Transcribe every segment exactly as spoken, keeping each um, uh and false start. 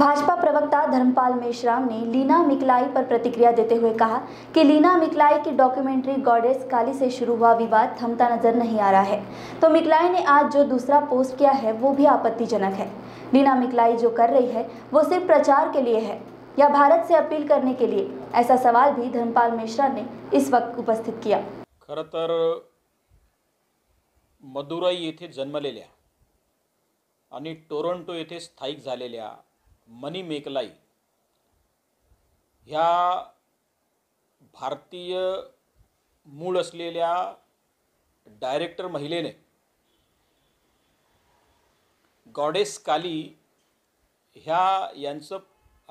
भाजपा प्रवक्ता धर्मपाल मेश्राम ने लीना मिकलाई पर प्रतिक्रिया देते हुए कहा कि लीना मिकलाई की डॉक्यूमेंट्री गॉडेस काली से शुरू हुआ विवाद थमता नजर नहीं आ रहा है, तो मिकलाई ने आज जो दूसरा पोस्ट किया है वो भी आपत्तिजनक है। लीना मिकलाई जो कर रही है वो सिर्फ प्रचार के लिए है या भारत से अपील करने के लिए, ऐसा सवाल भी धर्मपाल मेश्राम ने इस वक्त उपस्थित किया। खरं तर मदुराई येथे जन्मलेल्या आणि टोरंटो येथे स्थायिक झालेल्या मनी मेकलाई ह्या भारतीय मूळ असलेल्या डायरेक्टर महिलेने गॉडेस काली ह्या यांचं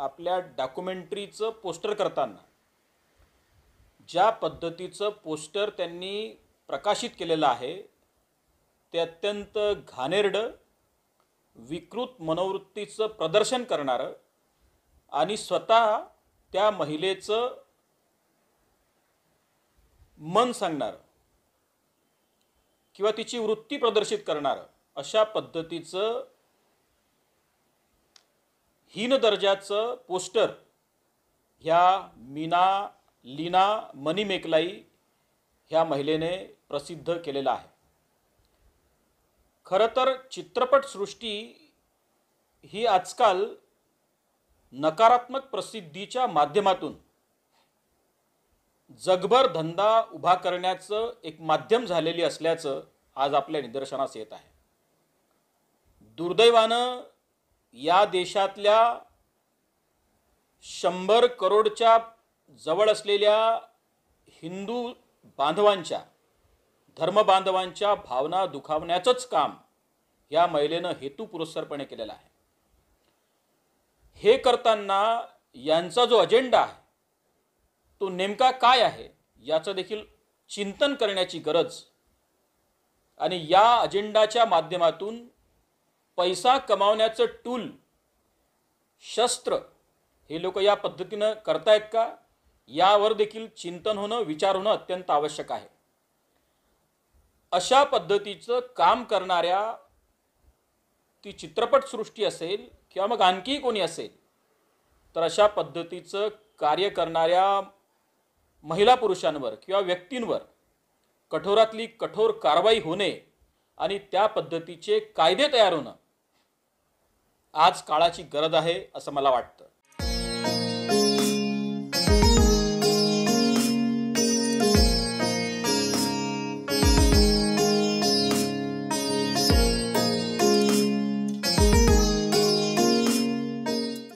आपल्या डॉक्युमेंटरीचं पोस्टर करताना ज्या पद्धतीचं पोस्टर त्यांनी प्रकाशित केलेलं आहे ते अत्यंत घाणेरडं, विकृत मनोवृत्तीचं प्रदर्शन करणारं आणि स्वतः त्या महिलेचं मन सांगणारं किंवा तिची वृत्ती प्रदर्शित करणारं अशा पद्धतीचं हीन दर्जाचं पोस्टर ह्या मीना लीना मनी मेकलाई ह्या महिलेने प्रसिद्ध केलेला आहे। खरं तर चित्रपटसृष्टी ही आजकाल नकारात्मक प्रसिद्धीच्या माध्यमातून जगभर धंदा उभा करण्याचं एक माध्यम झालेली असल्याचं आज आपल्या निदर्शनास येत आहे। दुर्दैवानं या देशातल्या शंभर करोडच्या जवळ असलेल्या हिंदू बांधवांच्या धर्म बांधवांच्या भावना दुखावण्याचंच काम या महिलेनं हेतुपुरस्सरपणे केलेलं आहे। हे करताना यांचा जो अजेंडा आहे तो नेमका काय आहे याचं देखील चिंतन करण्याची गरज आणि या अजेंडाच्या माध्यमातून पैसा कमावण्याचं टूल शस्त्र हे लोक या पद्धतीनं करतायत का यावर देखील चिंतन होणं विचार होणं अत्यंत आवश्यक आहे। अशा पद्धतीचं काम करणाऱ्या ती चित्रपटसृष्टी असेल किंवा मग आणखी कोणी असेल तर अशा पद्धतीचं कार्य करणाऱ्या महिला पुरुषांवर किंवा व्यक्तींवर कठोरातली कठोर कारवाई होणे आणि त्या पद्धतीचे कायदे तयार होणं आज काळाची गरज आहे असं मला वाटतं।